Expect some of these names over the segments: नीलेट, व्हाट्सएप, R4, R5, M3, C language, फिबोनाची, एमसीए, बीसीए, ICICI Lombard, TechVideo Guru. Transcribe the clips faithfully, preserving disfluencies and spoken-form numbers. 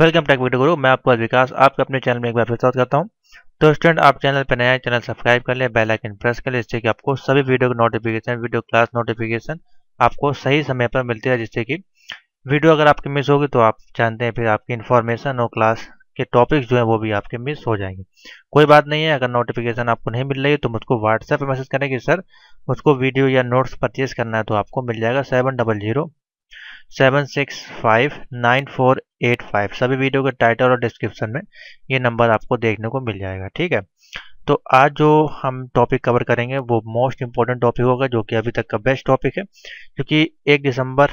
Welcome टेकवीडियो गुरु, मैं आपका विकास आपके अपने चैनल में एक बार फिर स्वागत करता हूं। तो स्टूडेंट, आप चैनल पर नया चैनल सब्सक्राइब कर ले, बेल आइकन प्रेस कर ले, जिससे कि आपको सभी वीडियो की नोटिफिकेशन, वीडियो क्लास नोटिफिकेशन आपको सही समय पर मिलती है, जिससे कि वीडियो अगर आपकी मिस होगी तो आप जानते हैं फिर आपकी इन्फॉर्मेशन और क्लास के टॉपिक्स जो है वो भी आपके मिस हो जाएंगे। कोई बात नहीं है, अगर नोटिफिकेशन आपको नहीं मिल रही है तो मुझको व्हाट्सएप पर मैसेज करें कि सर मुझको वीडियो या नोट्स परचेज करना है, तो आपको मिल जाएगा seven double zero seven six five nine four eight five. सभी वीडियो के टाइटल और डिस्क्रिप्शन में ये नंबर आपको देखने को मिल जाएगा। ठीक है, तो आज जो हम टॉपिक कवर करेंगे वो मोस्ट इम्पोर्टेंट टॉपिक होगा, जो कि अभी तक का बेस्ट टॉपिक है, क्योंकि एक दिसंबर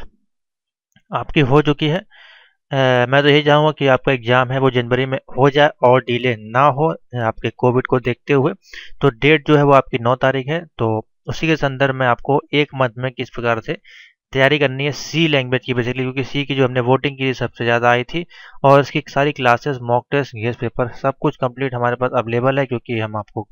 आपकी हो चुकी है। आ, मैं तो यही चाहूँगा कि आपका एग्ज़ाम है वो जनवरी में हो जाए और डिले ना हो आपके कोविड को देखते हुए। तो डेट जो है वो आपकी नौ तारीख है, तो उसी के संदर्भ में आपको एक मंथ में किस प्रकार से तैयारी करनी है सी लैंग्वेज की, बेसिकली क्योंकि सी की जो हमने वोटिंग की सबसे ज़्यादा आई थी, और इसकी सारी classes, mock test, guest paper सब कुछ कंप्लीट हमारे पास अवेलेबल है, क्योंकि हम आपको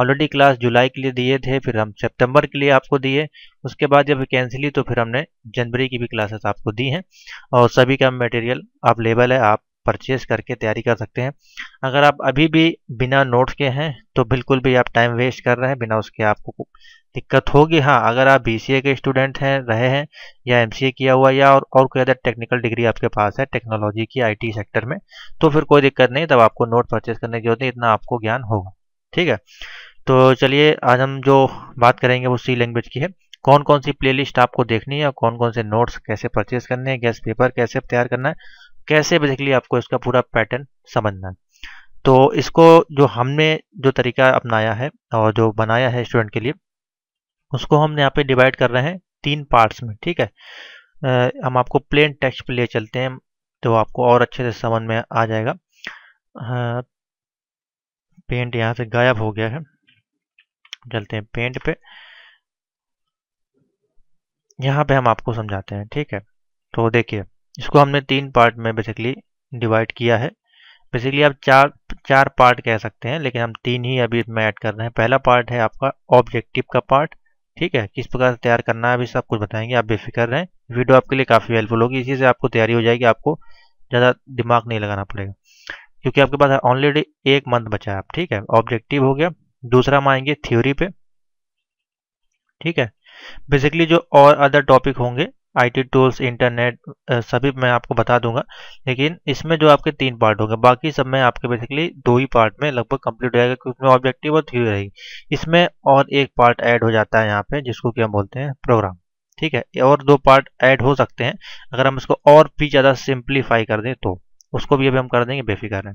ऑलरेडी क्लास जुलाई के लिए दिए थे, फिर हम सितंबर के लिए आपको दिए, उसके बाद जब वैकेंसी ली तो फिर हमने जनवरी की भी क्लासेस आपको दी हैं, और सभी का मटेरियल अवेलेबल है, आप परचेज करके तैयारी कर सकते हैं। अगर आप अभी भी बिना नोट्स के हैं तो बिल्कुल भी आप टाइम वेस्ट कर रहे हैं, बिना उसके आपको दिक्कत होगी। हाँ, अगर आप बीसीए के स्टूडेंट हैं, रहे हैं या एमसीए किया हुआ या और, और कोई अदर टेक्निकल डिग्री आपके पास है टेक्नोलॉजी की, आईटी सेक्टर में, तो फिर कोई दिक्कत नहीं, तब आपको नोट परचेज करने की जरूरत नहीं, इतना आपको ज्ञान होगा। ठीक है, तो चलिए आज हम जो बात करेंगे वो सी लैंग्वेज की है। कौन कौन सी प्लेलिस्ट आपको देखनी है और कौन कौन से नोट्स कैसे परचेज करने हैं, गेस्ट पेपर कैसे तैयार करना है, कैसे बेसिकली आपको इसका पूरा पैटर्न समझना है। तो इसको जो हमने जो तरीका अपनाया है और जो बनाया है स्टूडेंट के लिए, उसको हम यहाँ पे डिवाइड कर रहे हैं तीन पार्ट्स में। ठीक है, आ, हम आपको प्लेन टेक्स्ट पे ले चलते हैं तो आपको और अच्छे से समझ में आ जाएगा। आ, पेंट यहाँ से गायब हो गया है, चलते हैं पेंट पे, यहाँ पे हम आपको समझाते हैं। ठीक है, तो देखिए इसको हमने तीन पार्ट में बेसिकली डिवाइड किया है, बेसिकली आप चार चार पार्ट कह सकते हैं, लेकिन हम तीन ही अभी इसमें ऐड कर रहे हैं। पहला पार्ट है आपका ऑब्जेक्टिव का पार्ट। ठीक है, किस प्रकार से तैयार करना है अभी सब कुछ बताएंगे, आप बेफिक्र रहें, वीडियो आपके लिए काफ़ी हेल्पफुल होगी, इसी से आपको तैयारी हो जाएगी, आपको ज़्यादा दिमाग नहीं लगाना पड़ेगा, क्योंकि आपके पास ऑलरेडी एक मंथ बचा है आप। ठीक है, ऑब्जेक्टिव हो गया। दूसरा हम आएंगे थ्योरी पे। ठीक है, बेसिकली जो और अदर टॉपिक होंगे, आईटी टूल्स, इंटरनेट, सभी मैं आपको बता दूंगा, लेकिन इसमें जो आपके तीन पार्ट होंगे, बाकी सब में आपके बेसिकली दो ही पार्ट में लगभग कंप्लीट हो जाएगा, क्योंकि उसमें ऑब्जेक्टिव और थ्योरी रहेगी। इसमें और एक पार्ट ऐड हो जाता है यहाँ पे, जिसको कि हम बोलते हैं प्रोग्राम। ठीक है, और दो पार्ट ऐड हो सकते हैं अगर हम इसको और भी ज़्यादा सिंप्लीफाई कर दें, तो उसको भी अभी हम कर देंगे, बेफिक्र है।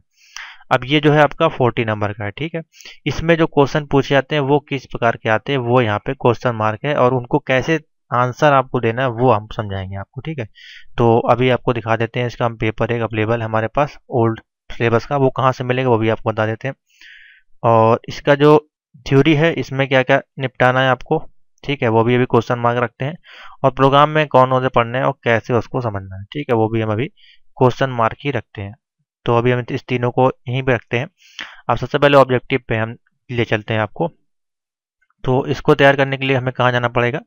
अब ये जो है आपका फोर्टी नंबर का है। ठीक है, इसमें जो क्वेश्चन पूछे जाते हैं वो किस प्रकार के आते हैं, वो यहाँ पे क्वेश्चन मार्क है, और उनको कैसे आंसर आपको देना है वो हम समझाएंगे आपको। ठीक है, तो अभी आपको दिखा देते हैं, इसका हम पेपर एक अवेलेबल है हमारे पास ओल्ड सिलेबस का, वो कहाँ से मिलेगा वो भी आपको बता देते हैं। और इसका जो थ्योरी है, इसमें क्या क्या निपटाना है आपको, ठीक है, वो भी अभी क्वेश्चन मार्क रखते हैं, और प्रोग्राम में कौन कौन से पढ़ने हैं और कैसे उसको समझना है। ठीक है, वो भी हम अभी क्वेश्चन मार्क ही रखते हैं, तो अभी हम इस तीनों को यहीं पर रखते हैं। अब सबसे पहले ऑब्जेक्टिव पे हम ले चलते हैं आपको। तो इसको तैयार करने के लिए हमें कहाँ जाना पड़ेगा,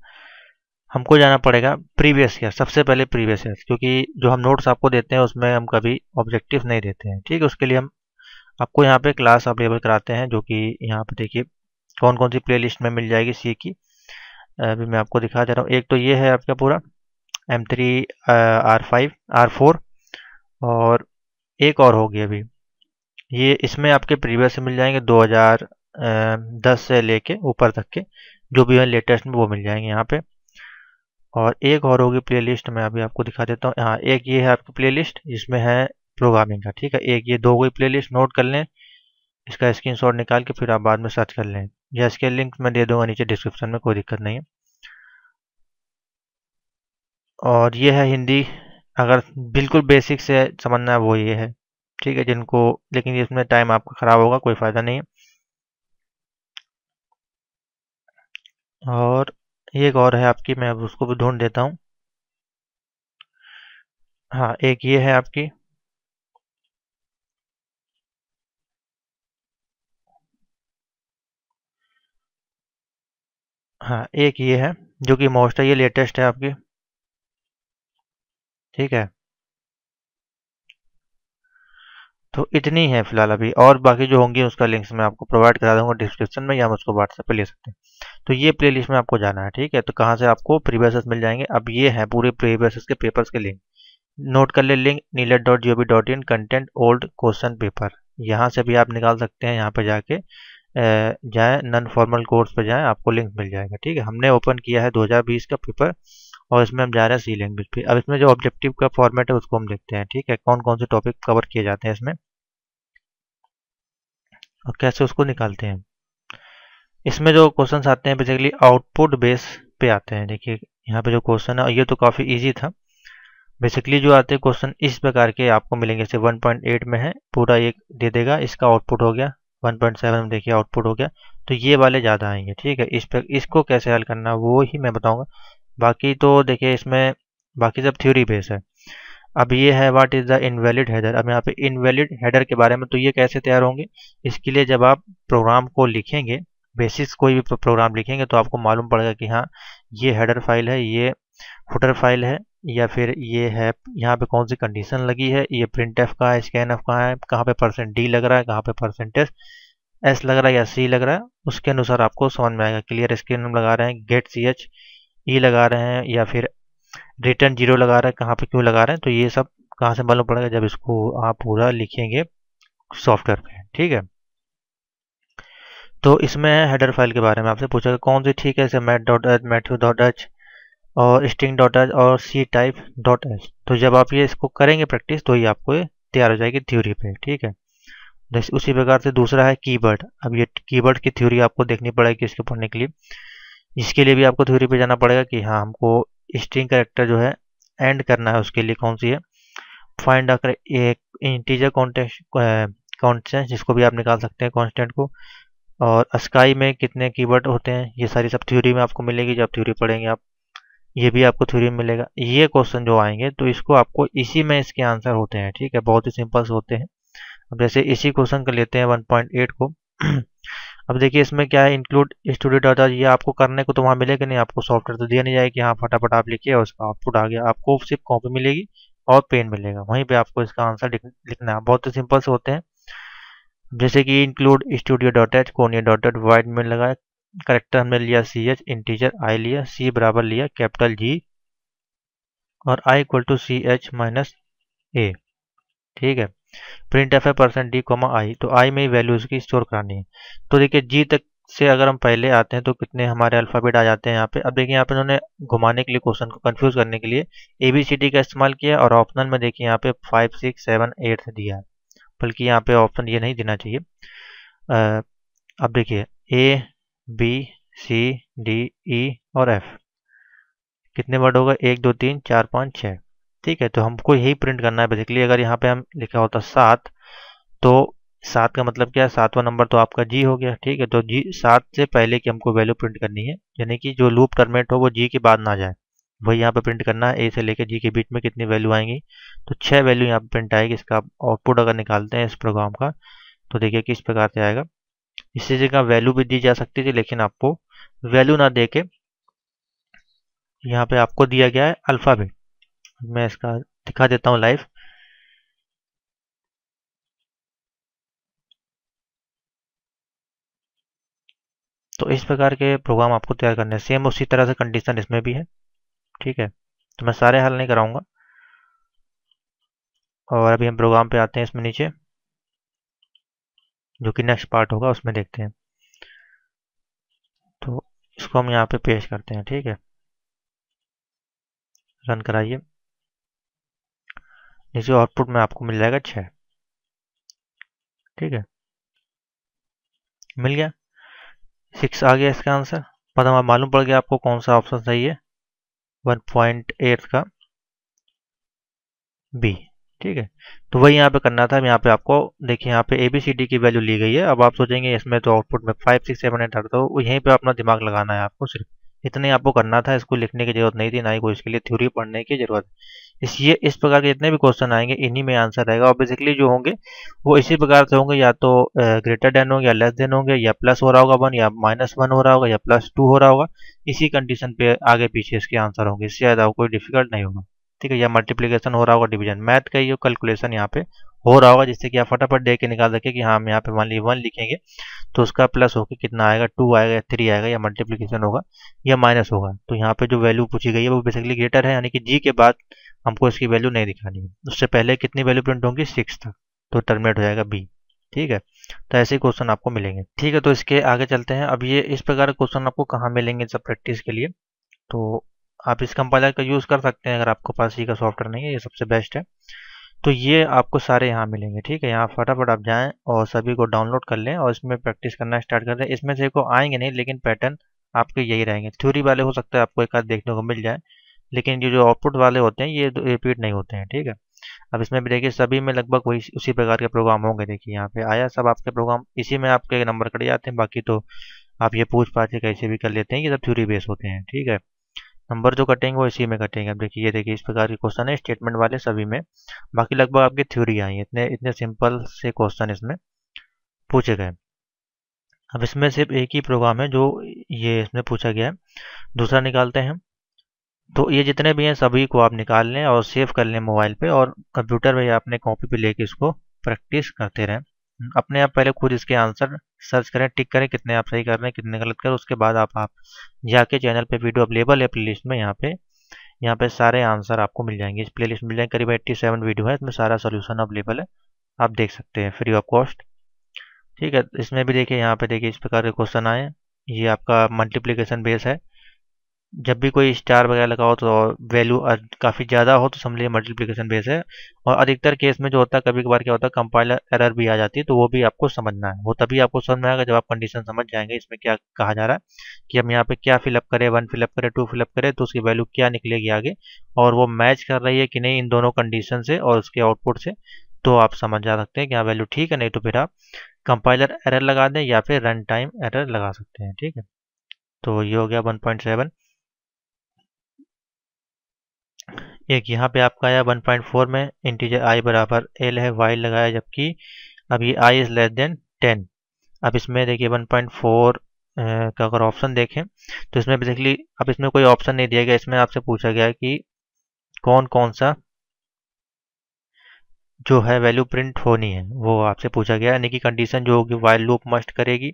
हमको जाना पड़ेगा प्रीवियस ईयर, सबसे पहले प्रीवियस ईयर, क्योंकि जो हम नोट्स आपको देते हैं उसमें हम कभी ऑब्जेक्टिव नहीं देते हैं। ठीक है, उसके लिए हम आपको यहाँ पे क्लास अवेलेबल कराते हैं, जो कि यहाँ पे देखिए कौन कौन सी प्लेलिस्ट में मिल जाएगी सी की, अभी मैं आपको दिखा दे रहा हूँ। एक तो ये है आपका पूरा M three R five R four और एक और होगी अभी, ये इसमें आपके प्रीवियस मिल जाएंगे दो हज़ार दस से ले कर ऊपर तक के जो भी है लेटेस्ट में वो मिल जाएंगे यहाँ पर, और एक और होगी प्लेलिस्ट में अभी आपको दिखा देता हूँ। हाँ, एक ये है आपकी प्लेलिस्ट जिसमें है प्रोग्रामिंग का। ठीक है, एक ये दो गई प्लेलिस्ट, नोट कर लें, इसका स्क्रीनशॉट निकाल के फिर आप बाद में सर्च कर लें, या इसके लिंक मैं दे दूंगा नीचे डिस्क्रिप्शन में, कोई दिक्कत नहीं है। और ये है हिंदी, अगर बिल्कुल बेसिक से समझना है वो ये है। ठीक है, जिनको, लेकिन इसमें टाइम आपका ख़राब होगा, कोई फ़ायदा नहीं है। और एक और है आपकी, मैं अब उसको भी ढूंढ देता हूँ। हाँ, एक ये है आपकी, हाँ एक ये है जो कि मोस्ट है, ये लेटेस्ट है आपकी। ठीक है, तो इतनी है फिलहाल अभी, और बाकी जो होंगी उसका लिंक्स मैं आपको प्रोवाइड करा दूंगा डिस्क्रिप्शन में, या हम उसको व्हाट्सएप पे ले सकते हैं। तो ये प्लेलिस्ट में आपको जाना है, ठीक है। तो कहाँ से आपको प्रीवियस मिल जाएंगे। अब ये है पूरे प्रीवियस के पेपर्स के लिंक, नोट कर ले link नीलेट dot G O V dot in content old question paper. यहाँ से भी आप निकाल सकते हैं, यहाँ पर जाके जाए नॉन फॉर्मल कोर्स पर जाएँ, आपको लिंक मिल जाएगा, ठीक है। हमने ओपन किया है दो हज़ार बीस का पेपर और इसमें हम जा रहे हैं सी लैंग्वेज पे। अब इसमें जो ऑब्जेक्टिव का फॉर्मेट है उसको हम देखते हैं, ठीक है, कौन कौन से टॉपिक कवर किए जाते हैं इसमें और कैसे उसको निकालते हैं। इसमें जो क्वेश्चंस आते हैं बेसिकली आउटपुट बेस पे आते हैं। देखिए यहाँ पे जो क्वेश्चन है, ये तो काफ़ी इजी था। बेसिकली जो आते हैं क्वेश्चन इस प्रकार के आपको मिलेंगे। जैसे वन पॉइंट एट में है पूरा एक दे देगा, इसका आउटपुट हो गया वन पॉइंट सेवन में, देखिए आउटपुट हो गया। तो ये वाले ज़्यादा आएंगे, ठीक है। इस पर इसको कैसे हल करना वो ही मैं बताऊँगा, बाकी तो देखिए इसमें बाकी सब थ्योरी बेस है। अब ये है what is the invalid header. अब यहाँ पे इनवैलिड हेडर के बारे में, तो ये कैसे तैयार होंगे, इसके लिए जब आप प्रोग्राम को लिखेंगे, बेसिस कोई भी प्रोग्राम लिखेंगे तो आपको मालूम पड़ेगा कि हाँ ये हेडर फाइल है, ये फुटर फाइल है, या फिर ये है यहाँ पे कौन सी कंडीशन लगी है, ये प्रिंट एफ कहाँ है, स्कैन एफ कहाँ है, कहाँ पे परसेंट डी लग रहा है, कहाँ पे परसेंट एस एस लग रहा है या सी लग रहा है, उसके अनुसार आपको समझ में आएगा। क्लियर स्क्रीन हम लगा रहे हैं, गेट सी एच ई लगा रहे हैं, या फिर रिटर्न जीरो लगा रहे हैं, कहाँ पे क्यों लगा रहे हैं, तो ये सब कहाँ से मालूम पड़ेगा जब इसको आप पूरा लिखेंगे सॉफ्टवेयर पे, ठीक है। तो इसमें हेडर फाइल के बारे में आपसे पूछा कौन सी ठीक है, जैसे math dot h, Matthew dot h और स्ट्रिंग डॉट एच और सी टाइप डॉट एच। तो जब आप ये इसको करेंगे प्रैक्टिस तो ये आपको तैयार हो जाएगी थ्योरी पे, ठीक है। उसी प्रकार से दूसरा है कीवर्ड। अब ये कीवर्ड की थ्योरी आपको देखनी पड़ेगी इसको पढ़ने के लिए। इसके लिए भी आपको थ्योरी पे जाना पड़ेगा कि हाँ हमको स्ट्रिंग कैरेक्टर जो है एंड करना है, उसके लिए कौन सी है, फाइंड अ एक इंटीजर कांस्टेंट, जिसको भी आप निकाल सकते हैं कांस्टेंट को, और स्काई में कितने कीवर्ड होते हैं, ये सारी सब थ्योरी में आपको मिलेगी जब थ्योरी पढ़ेंगे आप। ये भी आपको थ्योरी में मिलेगा। ये क्वेश्चन जो आएंगे तो इसको आपको इसी में इसके आंसर होते हैं, ठीक है, बहुत ही सिंपल्स होते हैं। अब जैसे इसी क्वेश्चन का लेते हैं वन पॉइंट एट को। अब देखिए इसमें क्या है, इंक्लूड स्टूडियो डाटा, ये आपको करने को तो वहाँ मिलेगा नहीं, आपको सॉफ्टवेयर तो दिया नहीं जाएगा कि हाँ फटाफट आप लिखिए और उसका आउटपुट आ गया। आपको सिर्फ कॉपी मिलेगी और पेन मिलेगा, वहीं पे आपको इसका आंसर लिखना है। बहुत ही सिंपल से होते हैं, जैसे कि include studio dot h, conio dot eight void में लगाया, करेक्टर हमने लिया सी एच, इंटीजर आई लिया, सी बराबर लिया कैपिटल जी और I equal to C H minus A, ठीक है। प्रिंट एफ है परसेंट डी कोमा आई, तो आई में ही वैल्यूज की स्टोर करानी है। तो देखिए जी तक से अगर हम पहले आते हैं तो कितने हमारे अल्फाबेट आ जाते हैं यहाँ पे। अब देखिए यहाँ पे उन्होंने घुमाने के लिए क्वेश्चन को कंफ्यूज करने के लिए ए बी सी डी का इस्तेमाल किया, और ऑप्शनल में देखिए यहाँ पे फाइव सिक्स सेवन एट दिया है, बल्कि यहाँ पे ऑप्शन ये नहीं देना चाहिए। आ, अब देखिए ए बी सी डी ई और एफ, कितने वर्ड होगा, एक दो तीन चार पाँच छः, ठीक है। तो हमको यही प्रिंट करना है बेसिकली। अगर यहाँ पे हम लिखा होता सात, तो सात का मतलब क्या है, सातवां नंबर तो आपका जी हो गया, ठीक है। तो जी सात से पहले की हमको वैल्यू प्रिंट करनी है, यानी कि जो लूप टर्मिनेट हो वो जी के बाद ना जाए, वही यहाँ पे प्रिंट करना है। ए से लेकर जी के बीच में कितनी वैल्यू आएंगी, तो छः वैल्यू यहाँ पे प्रिंट आएगी। इसका आउटपुट अगर निकालते हैं इस प्रोग्राम का तो देखिए किस प्रकार से आएगा। इसी जगह वैल्यू भी दी जा सकती थी, लेकिन आपको वैल्यू ना दे के यहाँ पे आपको दिया गया है अल्फाबेट। मैं इसका दिखा देता हूँ लाइव। तो इस प्रकार के प्रोग्राम आपको तैयार करने हैं। सेम उसी तरह से कंडीशन इसमें भी है, ठीक है। तो मैं सारे हल नहीं कराऊंगा, और अभी हम प्रोग्राम पे आते हैं। इसमें नीचे जो कि नेक्स्ट पार्ट होगा उसमें देखते हैं। तो इसको हम यहाँ पे पेश करते हैं, ठीक है। रन कराइए, नीचे आउटपुट में आपको मिल जाएगा छः, ठीक है। मिल गया, सिक्स आ गया इसका आंसर। पता मालूम पड़ गया आपको कौन सा ऑप्शन सही है, वन पॉइंट एट का बी, ठीक है। तो वही यहाँ पे करना था। यहाँ पे आपको देखिए यहाँ पे ए बी सी डी की वैल्यू ली गई है। अब आप सोचेंगे इसमें तो आउटपुट में फाइव सिक्स सेवन एट आठ, तो यहीं पे अपना दिमाग लगाना है आपको, सिर्फ इतने आपको करना था। इसको लिखने की जरूरत नहीं थी, ना ही कोई इसके लिए थ्योरी पढ़ने की जरूरत। इसलिए इस प्रकार के जितने भी क्वेश्चन आएंगे इन्हीं में आंसर रहेगा, और बेसिकली जो होंगे वो इसी प्रकार से होंगे। या तो ग्रेटर देन होंगे, या लेस देन होंगे, या प्लस हो रहा होगा वन, या माइनस वन हो रहा होगा, या प्लस टू हो रहा होगा। इसी कंडीशन पे आगे पीछे इसके आंसर होंगे, इससे ज़्यादा कोई डिफिकल्ट नहीं होगा, ठीक है। या मल्टीप्लीकेशन हो रहा होगा, डिवीजन, मैथ का ये कैलकुलेशन यहाँ पे हो रहा होगा, जिससे कि आप फटाफट देख के निकाल सके कि हाँ हम यहाँ पे मान ली वन लिखेंगे तो उसका प्लस होकर कितना आएगा, टू आएगा, थ्री आएगा, या मल्टीप्लीकेशन होगा या माइनस होगा। तो यहाँ पे जो वैल्यू पूछी गई है वो बेसिकली ग्रेटर है, यानी कि जी के बाद हमको इसकी वैल्यू नहीं दिखानी है, उससे पहले कितनी वैल्यू प्रिंट होंगी, सिक्स तक, तो टर्मिनेट हो जाएगा बी। ठीक है, तो ऐसे क्वेश्चन आपको मिलेंगे। ठीक है, तो इसके आगे चलते हैं। अब ये इस प्रकार के क्वेश्चन आपको कहाँ मिलेंगे सब प्रैक्टिस के लिए, तो आप इस कंपाइलर का यूज़ कर सकते हैं अगर आपके पास ये का सॉफ्टवेयर नहीं है, ये सबसे बेस्ट है। तो ये आपको सारे यहाँ मिलेंगे। ठीक है, यहाँ फटाफट आप जाएं और सभी को डाउनलोड कर लें और इसमें प्रैक्टिस करना स्टार्ट कर दें। इसमें से को आएंगे नहीं, लेकिन पैटर्न आपके यही रहेंगे। थ्योरी वाले हो सकता है आपको एक आध देखने को मिल जाए, लेकिन ये जो आउटपुट वाले होते हैं ये रिपीट नहीं होते हैं। ठीक है, अब इसमें भी देखिए सभी में लगभग वही उसी प्रकार के प्रोग्राम होंगे। देखिए यहाँ पे आया सब आपके प्रोग्राम, इसी में आपके नंबर कट जाते हैं, बाकी तो आप ये पूछ पाछ के कैसे भी कर लेते हैं, ये सब थ्योरी बेस होते हैं। ठीक है, नंबर जो कटेंगे वो इसी में कटेंगे। अब देखिए ये देखिए इस प्रकार के क्वेश्चन है स्टेटमेंट वाले सभी में, बाकी लगभग आपकी थ्योरी आई है। इतने इतने सिंपल से क्वेश्चन इसमें पूछे गए। अब इसमें सिर्फ एक ही प्रोग्राम है जो ये इसमें पूछा गया है, दूसरा निकालते हैं। तो ये जितने भी हैं सभी को आप निकाल लें और सेव कर लें मोबाइल पे, और कंप्यूटर पे आपने कॉपी पे लेके इसको प्रैक्टिस करते रहें। अपने आप पहले खुद इसके आंसर सर्च करें, टिक करें कितने आप सही कर रहे हैं कितने गलत कर रहे हैं। उसके बाद आप आप जाके चैनल पे वीडियो अवेलेबल है प्लेलिस्ट में, यहाँ पे यहाँ पे सारे आंसर आपको मिल जाएंगे। इस प्लेलिस्ट मिल जाएंगे, करीब एट्टी सेवन वीडियो है, इसमें सारा सोल्यूशन अवेलेबल है, आप देख सकते हैं फ्री ऑफ कॉस्ट। ठीक है, इसमें भी देखिए यहाँ पे देखिए इस प्रकार के क्वेश्चन आए। ये आपका मल्टीप्लीकेशन बेस है, जब भी कोई स्टार वगैरह लगा हो तो वैल्यू काफ़ी ज़्यादा हो तो समझ लीजिए मल्टीप्लिकेशन बेस है। और अधिकतर केस में जो होता है कभी कभार क्या होता है कंपाइलर एरर भी आ जाती है, तो वो भी आपको समझना है। वो तभी आपको समझ में आएगा जब आप कंडीशन समझ जाएंगे इसमें क्या कहा जा रहा है, कि हम यहाँ पे क्या फिलअप करें, वन फिलअप करें, टू फिलअप करें, तो उसकी वैल्यू क्या निकलेगी आगे, और वो मैच कर रही है कि नहीं इन दोनों कंडीशन से और उसके आउटपुट से। तो आप समझ जा सकते हैं कि हाँ वैल्यू ठीक है, नहीं तो फिर आप कंपाइलर एरर लगा दें या फिर रन टाइम एरर लगा सकते हैं। ठीक है, तो ये हो गया वन पॉइंट सेवन। एक यहाँ पे आपका आया वन पॉइंट फोर में इंटीजर i बराबर l है, वाइल लगाया, जबकि अब ये i is less than ten. अब इसमें देखिए वन पॉइंट फोर का अगर ऑप्शन देखें तो इसमें बेसिकली अब इसमें कोई ऑप्शन नहीं दिया गया, इसमें आपसे पूछा गया कि कौन कौन सा जो है वैल्यू प्रिंट होनी है वो आपसे पूछा गया, यानी कि कंडीशन जो होगी वाइल लूप मस्ट करेगी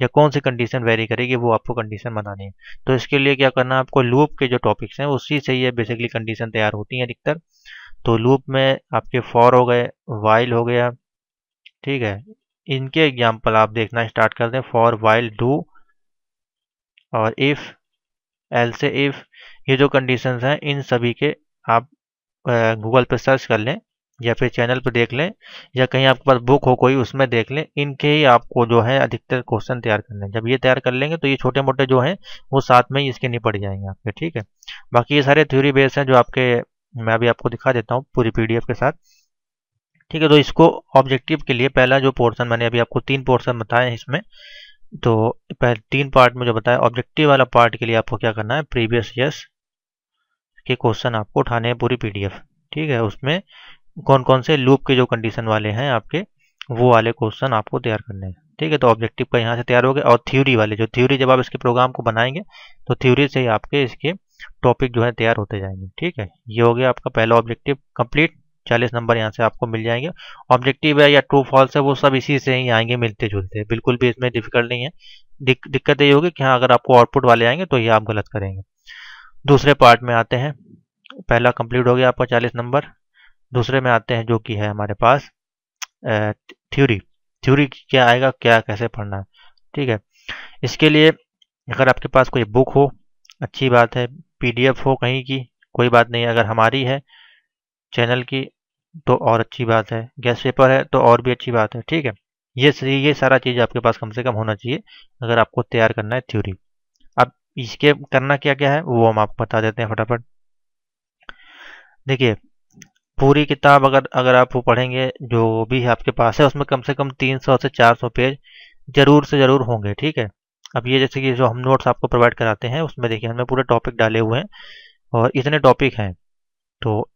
या कौन सी कंडीशन वेरी करेगी, वो आपको कंडीशन बनानी है। तो इसके लिए क्या करना है आपको, लूप के जो टॉपिक्स हैं उसी से ये बेसिकली कंडीशन तैयार होती हैं अधिकतर। तो लूप में आपके फॉर हो गए, वाइल हो गया। ठीक है, इनके एग्जांपल आप देखना स्टार्ट कर दें, फॉर, वाइल, डू और इफ, एल से इफ, ये जो कंडीशंस हैं इन सभी के आप गूगल पर सर्च कर लें या फिर चैनल पर देख लें या कहीं आपके पास बुक हो कोई उसमें देख लें। इनके ही आपको जो है अधिकतर क्वेश्चन तैयार करने हैं। जब ये तैयार कर लेंगे तो ये छोटे मोटे जो हैं वो साथ में ही इसके निपट जाएंगे आपके। ठीक है, बाकी ये सारे थ्योरी बेस हैं जो आपके मैं अभी आपको दिखा देता हूँ पूरी पीडीएफ के साथ। ठीक है, तो इसको ऑब्जेक्टिव के लिए पहला जो पोर्सन मैंने अभी आपको तीन पोर्सन बताए हैं इसमें, तो पहले तीन पार्ट में जो बताया, ऑब्जेक्टिव वाला पार्ट के लिए आपको क्या करना है, प्रीवियस ईयर्स के क्वेश्चन आपको उठाने हैं पूरी पीडीएफ। ठीक है, उसमें कौन कौन से लूप के जो कंडीशन वाले हैं आपके वो वाले क्वेश्चन आपको तैयार करने हैं। ठीक है, तो ऑब्जेक्टिव का यहाँ से तैयार हो गया। और थ्योरी वाले जो थ्योरी जब आप इसके प्रोग्राम को बनाएंगे तो थ्योरी से ही आपके इसके टॉपिक जो है तैयार होते जाएंगे। ठीक है, ये हो गया आपका पहला ऑब्जेक्टिव कंप्लीट। चालीस नंबर यहाँ से आपको मिल जाएंगे। ऑब्जेक्टिव है या ट्रू फॉल्स है वो सब इसी से ही आएंगे मिलते जुलते, बिल्कुल भी इसमें डिफिकल्ट नहीं है। दिक, दिक्कत ये होगी कि हाँ अगर आपको आउटपुट वाले आएंगे तो ये आप गलत करेंगे। दूसरे पार्ट में आते हैं, पहला कंप्लीट हो गया आपका चालीस नंबर। दूसरे में आते हैं जो कि है हमारे पास थ्योरी। थ्योरी क्या आएगा, क्या कैसे पढ़ना है। ठीक है, इसके लिए अगर आपके पास कोई बुक हो अच्छी बात है, पीडीएफ हो कहीं की कोई बात नहीं, अगर हमारी है चैनल की तो और अच्छी बात है, गैस पेपर है तो और भी अच्छी बात है। ठीक है, ये ये सारा चीज़ आपके पास कम से कम होना चाहिए अगर आपको तैयार करना है थ्योरी। अब इसके करना क्या क्या है वो हम आपको बता देते हैं फटाफट। देखिए पूरी किताब अगर अगर आप वो पढ़ेंगे जो भी आपके पास है उसमें कम से कम तीन सौ से चार सौ पेज जरूर से ज़रूर होंगे। ठीक है, अब ये जैसे कि जो हम नोट्स आपको प्रोवाइड कराते हैं उसमें देखिए हमने पूरे टॉपिक डाले हुए हैं और इतने टॉपिक हैं, तो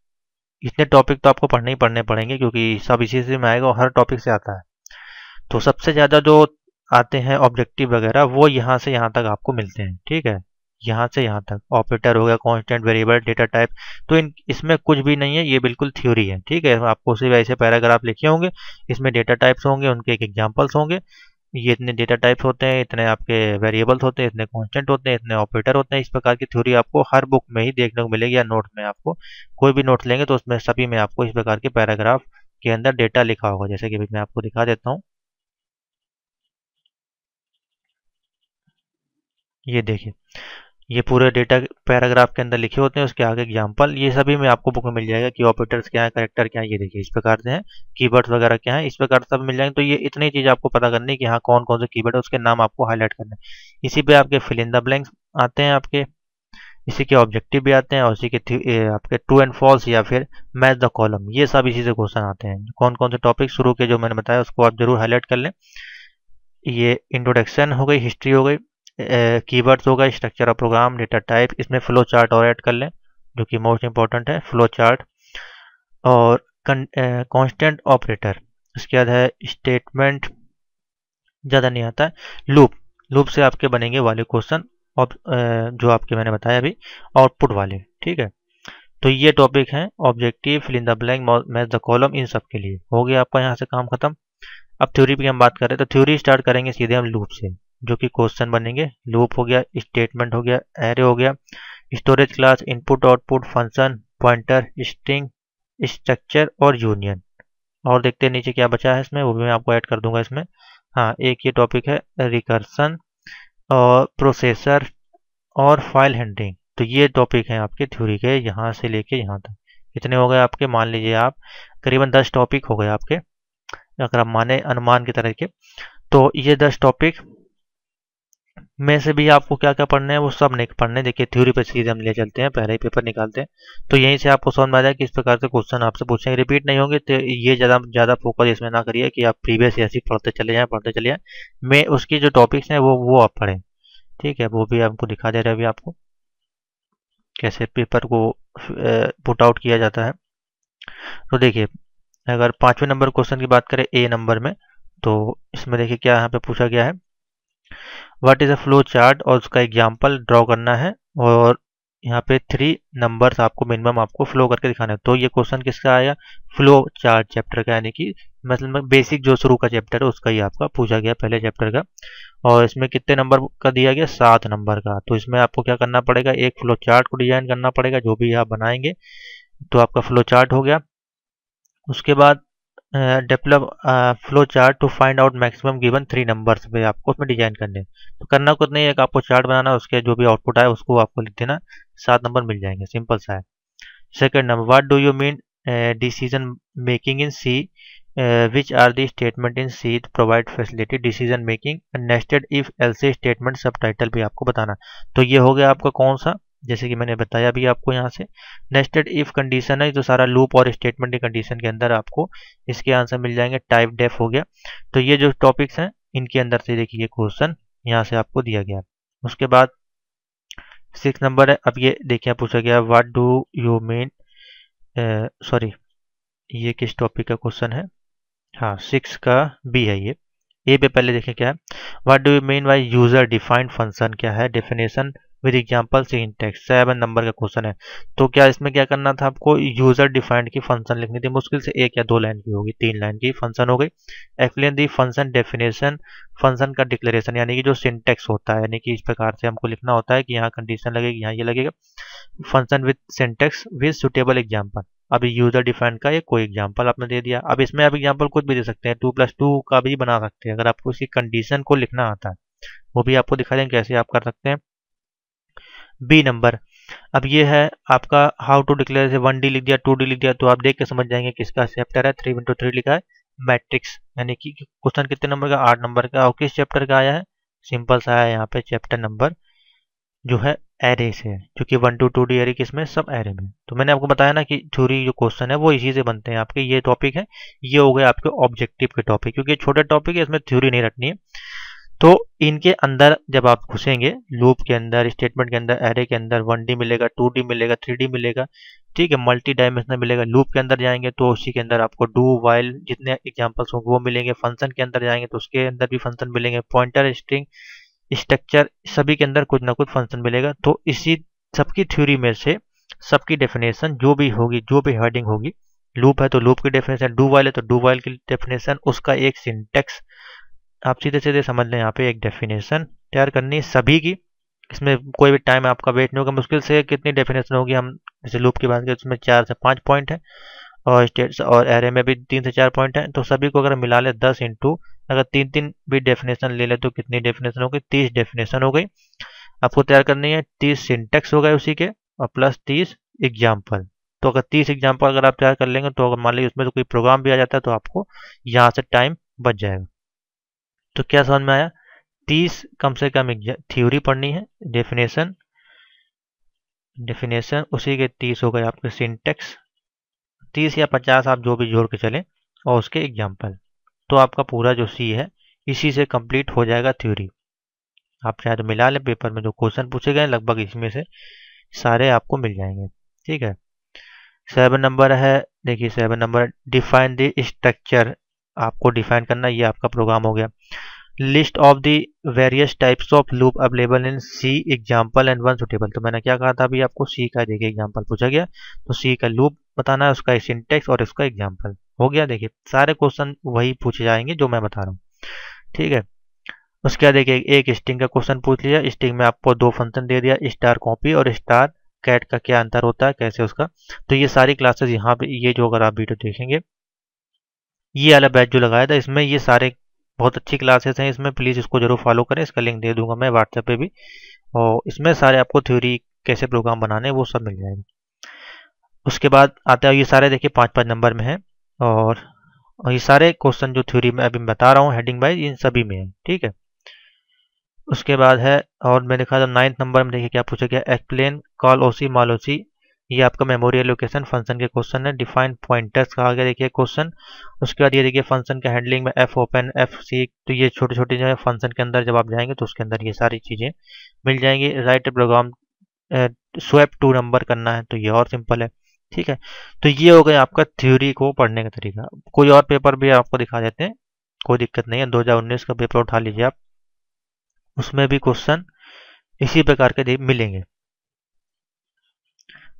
इतने टॉपिक तो आपको पढ़ने ही पढ़ने पड़ेंगे क्योंकि सब इसी से में आएगा और हर टॉपिक से आता है। तो सबसे ज़्यादा जो आते हैं ऑब्जेक्टिव वगैरह वो यहाँ से यहाँ तक आपको मिलते हैं। ठीक है, यहाँ से यहाँ तक ऑपरेटर हो गया, कांस्टेंट, वेरिएबल, डेटा टाइप। तो इन इसमें कुछ भी नहीं है, ये बिल्कुल थ्योरी है। ठीक है, आपको सिर्फ ऐसे पैराग्राफ लिखे होंगे, इसमें डेटा टाइप्स होंगे, उनके एक एग्जाम्पल्स होंगे। ये इतने डेटा टाइप्स होते हैं, इतने आपके वेरिएबल्स होते हैं, इतने कांस्टेंट होते हैं, इतने ऑपरेटर होते हैं। इस प्रकार की थ्योरी आपको हर बुक में ही देखने को मिलेगी, या नोट में। आपको कोई भी नोट लेंगे तो उसमें सभी में आपको इस प्रकार के पैराग्राफ के अंदर डेटा लिखा होगा। जैसे कि मैं आपको दिखा देता हूँ, ये देखिए, ये पूरे डेटा पैराग्राफ के अंदर लिखे होते हैं, उसके आगे एग्जाम्पल। ये सभी में आपको बुक में मिल जाएगा कि ऑपरेटर्स क्या है, करेक्टर क्या है, ये देखिए इस प्रकार से हैं, कीवर्ड्स वगैरह क्या है, इस प्रकार सब मिल जाएंगे। तो ये इतनी चीज़ आपको पता करनी है कि हाँ कौन कौन से कीवर्ड है, उसके नाम आपको हाईलाइट करना है। इसी पे आपके फिल इन द ब्लैंक्स आते हैं, आपके इसी के ऑब्जेक्टिव भी आते हैं, और इसी के आपके ट्रू एंड फॉल्स या फिर मैच द कॉलम, ये सब इसी से क्वेश्चन आते हैं। कौन कौन से टॉपिक शुरू के जो मैंने बताया उसको आप जरूर हाईलाइट कर लें। ये इंट्रोडक्शन हो गई, हिस्ट्री हो गई, कीवर्ड्स होगा, structure of program, data type, इसमें फ्लो चार्ट और ऐड कर लें जो कि मोस्ट इंपॉर्टेंट है, फ्लो चार्ट। और कांस्टेंट, ऑपरेटर, उसके बाद है स्टेटमेंट, ज़्यादा नहीं आता है, लूप, लूप से आपके बनेंगे वाले क्वेश्चन, जो आपके मैंने बताया अभी, आउटपुट वाले। ठीक है, तो ये टॉपिक हैं objective, fill in the blank, match the column, इन सब के लिए हो गया आपका यहाँ से काम खत्म। अब थ्योरी पे हम बात कर रहे हैं, तो थ्योरी स्टार्ट करेंगे सीधे हम लूप से, जो कि क्वेश्चन बनेंगे। लूप हो गया, स्टेटमेंट हो गया, एरे हो गया, storage class, input output, function, pointer, string, structure और यूनियन। और देखते हैं नीचे क्या बचा है, इसमें वो भी मैं आपको ऐड कर दूंगा इसमें। हाँ, एक ये टॉपिक है रिकर्सन और प्रोसेसर और फाइल हैंडलिंग। तो ये टॉपिक हैं आपके थ्योरी के, यहाँ से लेके यहाँ तक कितने हो गए आपके, मान लीजिए आप करीबन दस टॉपिक हो गए आपके, अगर आप माने अनुमान की तरह के। तो ये दस टॉपिक में से भी आपको क्या क्या पढ़ना है वो सब नहीं पढ़ने। देखिए थ्योरी पे सीधे हम ले चलते हैं, पहले ही पेपर निकालते हैं, तो यहीं से आपको समझ में आ जाए किस प्रकार से क्वेश्चन आपसे पूछेंगे, रिपीट नहीं होंगे। तो ये ज़्यादा ज़्यादा फोकस इसमें ना करिए कि आप प्रीवियस ऐसे पढ़ते चले जाएँ पढ़ते चले जाएँ मैं उसकी जो टॉपिक्स हैं वो वो आप पढ़ें। ठीक है, वो भी आपको दिखा दे रहे हैं अभी आपको कैसे पेपर को पुट आउट किया जाता है। तो देखिए, अगर पाँचवें नंबर क्वेश्चन की बात करें, ए नंबर में, तो इसमें देखिए क्या यहाँ पर पूछा गया है, what is a flow chart, और उसका एग्जाम्पल ड्रॉ करना है, और यहाँ पे थ्री नंबर्स आपको मिनिमम आपको फ्लो करके दिखाना है। तो ये क्वेश्चन किसका आया, फ्लो चार्ट चैप्टर का, यानी कि मतलब बेसिक जो शुरू का चैप्टर है उसका ही आपका पूछा गया, पहले चैप्टर का। और इसमें कितने नंबर का दिया गया, सात नंबर का। तो इसमें आपको क्या करना पड़ेगा, एक फ्लो चार्ट को डिजाइन करना पड़ेगा, जो भी आप बनाएंगे। तो आपका फ्लो चार्ट हो गया, उसके बाद develop flow chart to find out maximum given three numbers पे आपको उसमें डिजाइन करने। तो करना कुछ नहीं है, एक आपको चार्ट बनाना, उसके जो भी आउटपुट आए उसको आपको लिख देना, सात नंबर मिल जाएंगे, सिंपल सा है। Second number, what do you mean decision making in C, which are the statement in C to provide facility decision making, nested if else statement, subtitle भी आपको बताना। तो ये हो गया आपका कौन सा, जैसे कि मैंने बताया भी आपको यहाँ से, नेस्टेड इफ कंडीशन है, तो सारा लूप और स्टेटमेंट की कंडीशन के अंदर आपको इसके आंसर मिल जाएंगे। टाइप डेफ हो गया। तो ये जो टॉपिक्स हैं इनके अंदर से देखिए ये क्वेश्चन यहाँ से आपको दिया गया। उसके बाद सिक्स नंबर है, अब ये देखिए पूछा गया, what do you mean, sorry ये किस टॉपिक का क्वेश्चन है, हाँ सिक्स का बी है ये। ए पे पहले देखें क्या है, what do you mean by user defined function, क्या है definition with example syntax, seven number का क्वेश्चन है। तो क्या इसमें क्या करना था आपको, यूजर डिफाइंड की फंक्शन लिखनी थी, मुश्किल से एक या दो लाइन की होगी, तीन लाइन की फंक्शन हो गई। Explain the function definition, function का डिक्लेरेशन, यानी कि जो सिंटेक्स होता है, यानी कि इस प्रकार से हमको लिखना होता है कि यहाँ कंडीशन लगेगी, यहाँ ये लगेगा, function with syntax with suitable example. अभी यूजर डिफाइंड का ये कोई एग्जाम्पल आपने दे दिया, अब इसमें आप एग्जाम्पल कुछ भी दे सकते हैं, टू प्लस टू का भी बना सकते हैं, अगर आपको इसकी कंडीशन को लिखना आता है वो भी आपको दिखा दें कैसे आप कर सकते हैं। बी नंबर, अब ये है आपका हाउ टू डिक्लेयर, से वन डी लिख दिया, टू डी लिख दिया, तो आप देख के समझ जाएंगे किसका चैप्टर है, थ्री इंटू थ्री लिखा है, मैट्रिक्स, यानी कि क्वेश्चन कितने नंबर का, आठ नंबर का, और किस चैप्टर का आया है, सिंपल सा है यहाँ पे चैप्टर नंबर जो है एरे से, क्योंकि one two two D array किसमें, सब एरे में। तो मैंने आपको बताया ना कि थ्योरी जो क्वेश्चन है वो इसी से बनते हैं आपके, ये टॉपिक है, ये हो गए आपके ऑब्जेक्टिव के टॉपिक, क्योंकि छोटे टॉपिक है इसमें थ्योरी नहीं रटनी है। तो इनके अंदर जब आप घुसेंगे, लूप के अंदर, स्टेटमेंट के अंदर, एरे के अंदर, वन डी मिलेगा, टू डी मिलेगा, थ्री डी मिलेगा, ठीक है, मल्टी डायमेंशनल मिलेगा। लूप के अंदर जाएंगे तो उसी के अंदर आपको डू वाइल जितने एग्जांपल्स होंगे वो मिलेंगे, फंक्शन के अंदर जाएंगे तो उसके अंदर भी फंक्शन मिलेंगे, पॉइंटर, स्ट्रिंग, स्ट्रक्चर, सभी के अंदर कुछ ना कुछ फंक्शन मिलेगा। तो इसी सबकी थ्योरी में से सबकी डेफिनेशन जो भी होगी, जो भी हेडिंग होगी, लूप है तो लूप की डेफिनेशन, डू वाइल है तो डू वाइल की डेफिनेशन, उसका एक सिंटेक्स आप सीधे सीधे समझ लें। यहाँ पे एक डेफिनेशन तैयार करनी है सभी की, इसमें कोई भी टाइम आपका वेट नहीं होगा। मुश्किल से कितनी डेफिनेशन होगी, हम जैसे लूप की बात करें उसमें चार से पाँच पॉइंट है और स्टेट्स और एरे में भी तीन से चार पॉइंट है, तो सभी को अगर मिला ले दस इंटू अगर तीन तीन भी डेफिनेशन ले ले तो कितनी डेफिनेशन हो गई, तीस डेफिनेशन हो गई आपको तैयार करनी है। तीस सिंटेक्स हो गए उसी के और प्लस तीस एग्जाम्पल। तो अगर तीस एग्जाम्पल अगर आप तैयार कर लेंगे तो अगर मान लीजिए उसमें तो कोई प्रोग्राम भी आ जाता है तो आपको यहाँ से टाइम बच जाएगा। तो क्या समझ में आया, तीस कम से कम थ्योरी पढ़नी है, डेफिनेशन डेफिनेशन उसी के तीस हो गए आपके सिंटेक्स, तीस या पचास आप जो भी जोड़ के चलें, और उसके एग्जाम्पल। तो आपका पूरा जो सी है इसी से कंप्लीट हो जाएगा थ्योरी। आप चाहे तो मिला लें, पेपर में जो क्वेश्चन पूछे गए लगभग इसमें से सारे आपको मिल जाएंगे। ठीक है, सेवन नंबर है, देखिए seven number define the structure, आपको डिफाइन करना, ये आपका प्रोग्राम हो गया। List of the various types of loop available in C, example and one suitable. तो मैंने क्या कहा था अभी आपको, सी का देखिए एग्जांपल पूछा गया तो सी का लूप बताना है, उसका सिंटेक्स और उसका एग्जांपल हो गया। देखिए सारे क्वेश्चन वही पूछे जाएंगे जो मैं बता रहा हूँ। ठीक है, उसके बाद देखिए एक स्ट्रिंग का क्वेश्चन पूछ लिया, स्ट्रिंग में आपको दो फंक्शन दे दिया, स्टार कॉपी और स्टार कैट का क्या अंतर होता है, कैसे उसका। तो ये सारी क्लासेस यहाँ पे, ये जो अगर आप वीडियो देखेंगे ये वाला बैच जो लगाया था इसमें, ये सारे बहुत अच्छी क्लासेस हैं, इसमें प्लीज़ इसको जरूर फॉलो करें। इसका लिंक दे दूंगा मैं व्हाट्सएप पे भी, और इसमें सारे आपको थ्योरी कैसे प्रोग्राम बनाने वो सब मिल जाएगा। उसके बाद आते हैं, ये सारे देखिए पाँच पाँच नंबर में है, और ये सारे क्वेश्चन जो थ्योरी में अभी बता रहा हूँ हेडिंग वाइज इन सभी में है। ठीक है, उसके बाद है, और मैंने देखा था नाइन्थ नंबर में, देखिए क्या पूछा गया, explain calloc malloc, ये आपका मेमोरी एलोकेशन फंक्शन के क्वेश्चन है। डिफाइन पॉइंटर्स कहा गया देखिए क्वेश्चन। उसके बाद ये देखिए फंक्शन का हैंडलिंग में एफ ओपन एफ सीक, तो ये छोटे छोटे जो है फंक्शन के अंदर जब आप जाएंगे तो उसके अंदर ये सारी चीज़ें मिल जाएंगी। Write program swap two number करना है तो ये और सिंपल है। ठीक है, तो ये हो गया आपका थ्योरी को पढ़ने का तरीका। कोई और पेपर भी आपको दिखा देते हैं, कोई दिक्कत नहीं है। दो हज़ार उन्नीस का पेपर उठा लीजिए आप, उसमें भी क्वेश्चन इसी प्रकार के मिलेंगे।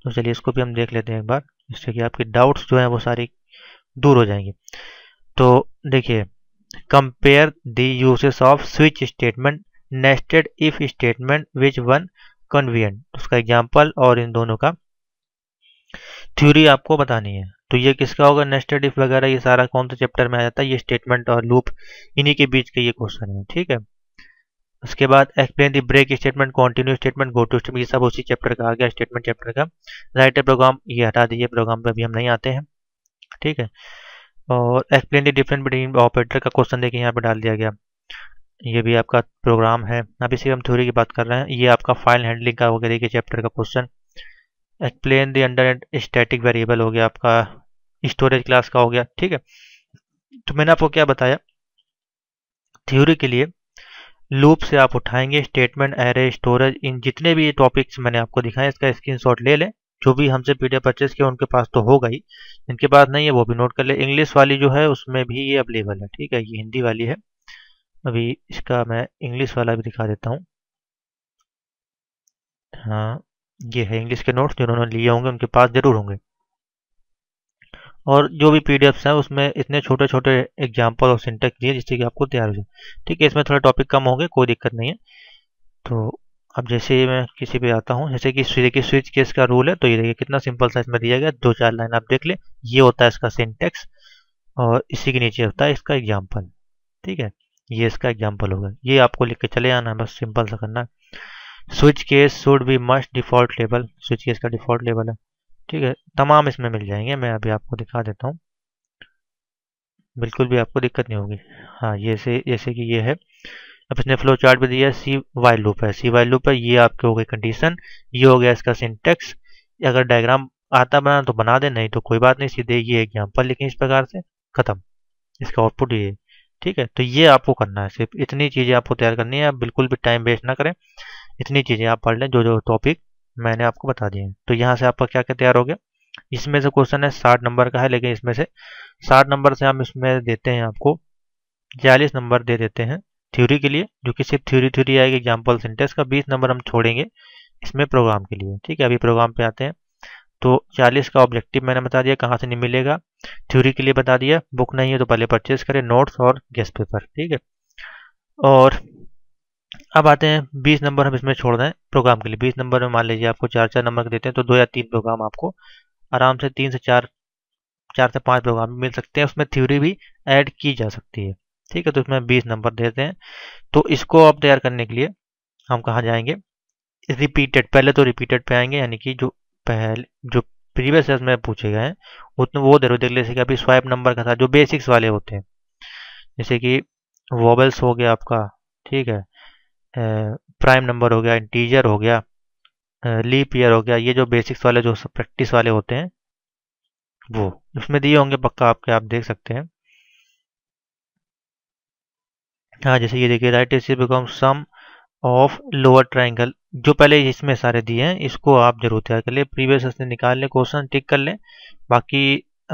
तो चलिए इसको भी हम देख लेते हैं एक बार, जिससे कि आपके डाउट्स जो हैं वो सारी दूर हो जाएंगे। तो देखिए, compare the uses of switch statement, nested if statement, which one convenient, उसका एग्जांपल और इन दोनों का थ्योरी आपको बतानी है। तो ये किसका होगा, नेस्टेड इफ वगैरह ये सारा कौन से चैप्टर में आ जाता है, ये स्टेटमेंट और लूप इन्हीं के बीच का ये क्वेश्चन है। ठीक है, उसके बाद explain the break statement, continue statement, go to statement, ये सब उसी चैप्टर का आ गया, स्टेटमेंट चैप्टर का। राइटर प्रोग्राम ये हटा दीजिए, प्रोग्राम पे अभी हम नहीं आते हैं। ठीक है, और explain the difference between operator का क्वेश्चन देखिए यहाँ पे डाल दिया गया, ये भी आपका प्रोग्राम है। अब इसी हम थ्योरी की बात कर रहे हैं। ये आपका फाइल हैंडलिंग का हो गया देखिए चैप्टर का question. Explain the under static variable हो गया आपका, स्टोरेज क्लास का हो गया। ठीक है, तो मैंने आपको क्या बताया, थ्योरी के लिए लूप से आप उठाएंगे स्टेटमेंट, एरे, स्टोरेज, इन जितने भी ये टॉपिक्स मैंने आपको दिखाए इसका स्क्रीनशॉट ले लें। जो भी हमसे पीडीएफ परचेज किया उनके पास तो होगा ही, इनके पास नहीं है वो भी नोट कर ले। इंग्लिश वाली जो है उसमें भी ये अवेलेबल है। ठीक है, ये हिंदी वाली है, अभी इसका मैं इंग्लिश वाला भी दिखा देता हूँ। हाँ, ये है इंग्लिश के नोट्स, जिन्होंने लिए होंगे उनके पास जरूर होंगे। और जो भी पीडीएफ्स हैं उसमें इतने छोटे छोटे एग्जाम्पल और सिंटेक्स दिए जिससे कि आपको तैयार हो जाए। ठीक है, इसमें थोड़ा टॉपिक कम होंगे, कोई दिक्कत नहीं है। तो अब जैसे मैं किसी पे आता हूँ, जैसे कि देखिए स्विच केस का रूल है, तो ये देखिए कितना सिंपल सा इसमें दिया गया, दो चार लाइन आप देख लें। ये होता है इसका सिंटेक्स और इसी के नीचे होता है इसका एग्जाम्पल। ठीक है, ये इसका एग्जाम्पल होगा, ये आपको लिख के चले आना है, बस सिंपल सा करना है। Switch case should be must default label, switch case का डिफॉल्ट लेबल है। ठीक है, तमाम इसमें मिल जाएंगे, मैं अभी आपको दिखा देता हूँ, बिल्कुल भी आपको दिक्कत नहीं होगी। हाँ, ये से जैसे कि ये है, अब इसने फ्लो चार्ट भी दिया, सी वाइल लूप है, सी वाइल लूप है, ये आपके हो गई कंडीशन, ये हो गया इसका सिंटेक्स। अगर डायग्राम आता बना तो बना दे, नहीं तो कोई बात नहीं, सीधे ये एग्जाम्पल लिखें इस प्रकार से, खत्म, इसका आउटपुट ये। ठीक है, तो ये आपको करना है, सिर्फ इतनी चीज़ें आपको तैयार करनी है। आप बिल्कुल भी टाइम वेस्ट ना करें, इतनी चीज़ें आप पढ़ लें जो जो टॉपिक मैंने आपको बता दिया है। तो यहाँ से आपका क्या क्या तैयार हो गया। इसमें से क्वेश्चन है साठ नंबर का है, लेकिन इसमें से साठ नंबर से हम इसमें देते हैं आपको चालीस नंबर दे देते हैं थ्योरी के लिए, जो कि सिर्फ थ्योरी थ्योरी आएगी एग्जाम्पल सिंटेक्स का। बीस नंबर हम छोड़ेंगे इसमें प्रोग्राम के लिए। ठीक है, अभी प्रोग्राम पे आते हैं। तो चालीस का ऑब्जेक्टिव मैंने बता दिया कहाँ से नहीं मिलेगा, थ्योरी के लिए बता दिया। बुक नहीं है तो पहले परचेज करें, नोट्स और गेस्ट पेपर। ठीक है, और अब आते हैं बीस नंबर हम इसमें छोड़ रहे हैं प्रोग्राम के लिए। बीस नंबर में मान लीजिए आपको चार चार नंबर देते हैं तो दो या तीन प्रोग्राम आपको आराम से तीन से चार चार से पाँच प्रोग्राम मिल सकते हैं, उसमें थ्योरी भी ऐड की जा सकती है। ठीक है, तो इसमें बीस नंबर देते हैं। तो इसको आप तैयार करने के लिए हम कहाँ जाएंगे, रिपीटेड, पहले तो रिपीटेड पे आएंगे, यानी कि जो पहले जो प्रीवियस ईयर में पूछे गए हैं उतने वो देर देख ले। जैसे कि अभी स्वाइप नंबर का था जो बेसिक्स वाले होते हैं, जैसे कि वॉबल्स हो गया आपका, ठीक है, प्राइम नंबर हो गया, इंटीजर हो गया, लीप ईयर हो गया, ये जो बेसिक्स वाले जो प्रैक्टिस वाले होते हैं वो उसमें दिए होंगे पक्का आपके, आप देख सकते हैं। हाँ, जैसे ये देखिए, right is become sum of lower triangle, जो पहले इसमें सारे दिए हैं, इसको आप जरूर तैयार कर लें, प्रीवियस से निकाल लें, क्वेश्चन टिक कर लें। बाकी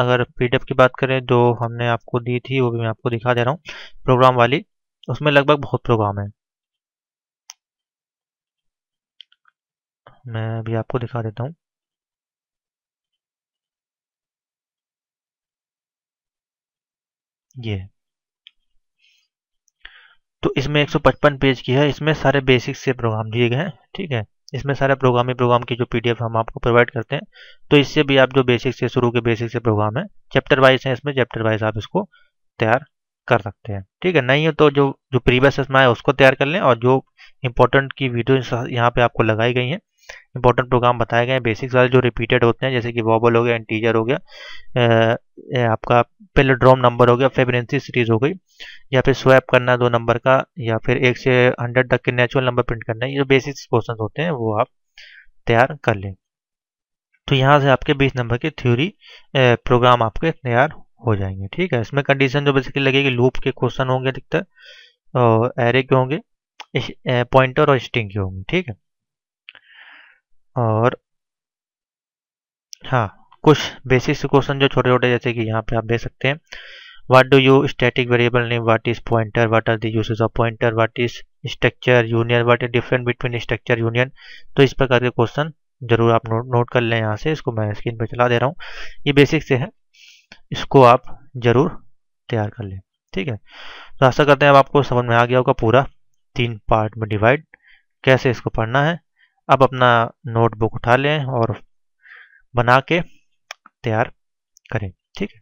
अगर पीडीएफ की बात करें जो हमने आपको दी थी वो भी मैं आपको दिखा दे रहा हूँ प्रोग्राम वाली, उसमें लगभग बहुत प्रोग्राम है। मैं अभी आपको दिखा देता हूँ। ये तो इसमें एक सौ पचपन पेज की है, इसमें सारे बेसिक्स से प्रोग्राम दिए गए हैं। ठीक है, इसमें सारे प्रोग्राम ही प्रोग्राम की जो पीडीएफ हम आपको प्रोवाइड करते हैं, तो इससे भी आप जो बेसिक्स से शुरू के बेसिक्स से प्रोग्राम है चैप्टर वाइज है, इसमें चैप्टर वाइज आप इसको तैयार कर सकते हैं। ठीक है, नहीं हो तो जो जो प्रीवियस इसमें आए उसको तैयार कर लें, और जो इंपॉर्टेंट की वीडियो यहाँ पे आपको लगाई गई है, इंपॉर्टेंट प्रोग्राम बताए गए हैं, बेसिक्स वाले जो रिपीटेड होते हैं, जैसे कि वॉबल हो गया, इंटीजर हो गया, ए, आपका पेलोड्रोम नंबर हो गया, फिबोनाची सीरीज हो गई, या फिर स्वैप करना दो नंबर का, या फिर एक से हंड्रेड तक के नेचुरल नंबर प्रिंट करना, ये जो बेसिक्स क्वेश्चन होते हैं वो आप तैयार कर लें। तो यहाँ से आपके बीस नंबर के थ्योरी प्रोग्राम आपके तैयार हो जाएंगे। ठीक है, इसमें कंडीशन जो बेसिकली लगेगी, लूप के क्वेश्चन होंगे अधिकतर, और एरे के होंगे, पॉइंटर और स्ट्रिंग के होंगे। ठीक है, और हाँ, कुछ बेसिक्स क्वेश्चन जो छोटे छोटे, जैसे कि यहाँ पे आप देख सकते हैं, what do you static variable name, what is pointer, what are the uses of pointer, what is structure union, what is difference between structure union. तो इस प्रकार के क्वेश्चन जरूर आप नोट नोट कर लें। यहाँ से इसको मैं स्क्रीन पे चला दे रहा हूँ, ये बेसिक्स से है, इसको आप जरूर तैयार कर लें। ठीक है, तो आशा करते हैं अब आपको समझ में आ गया होगा पूरा तीन पार्ट में डिवाइड कैसे इसको पढ़ना है। अब अपना नोटबुक उठा लें और बना के तैयार करें। ठीक है,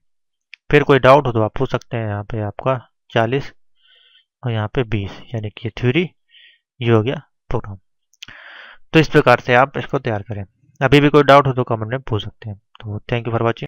फिर कोई डाउट हो तो आप पूछ सकते हैं। यहाँ पे आपका चालीस और यहाँ पे बीस, यानी कि थ्योरी, ये हो गया प्रोग्राम। तो इस प्रकार से आप इसको तैयार करें। अभी भी कोई डाउट हो तो कमेंट में पूछ सकते हैं। तो थैंक यू फॉर वॉचिंग।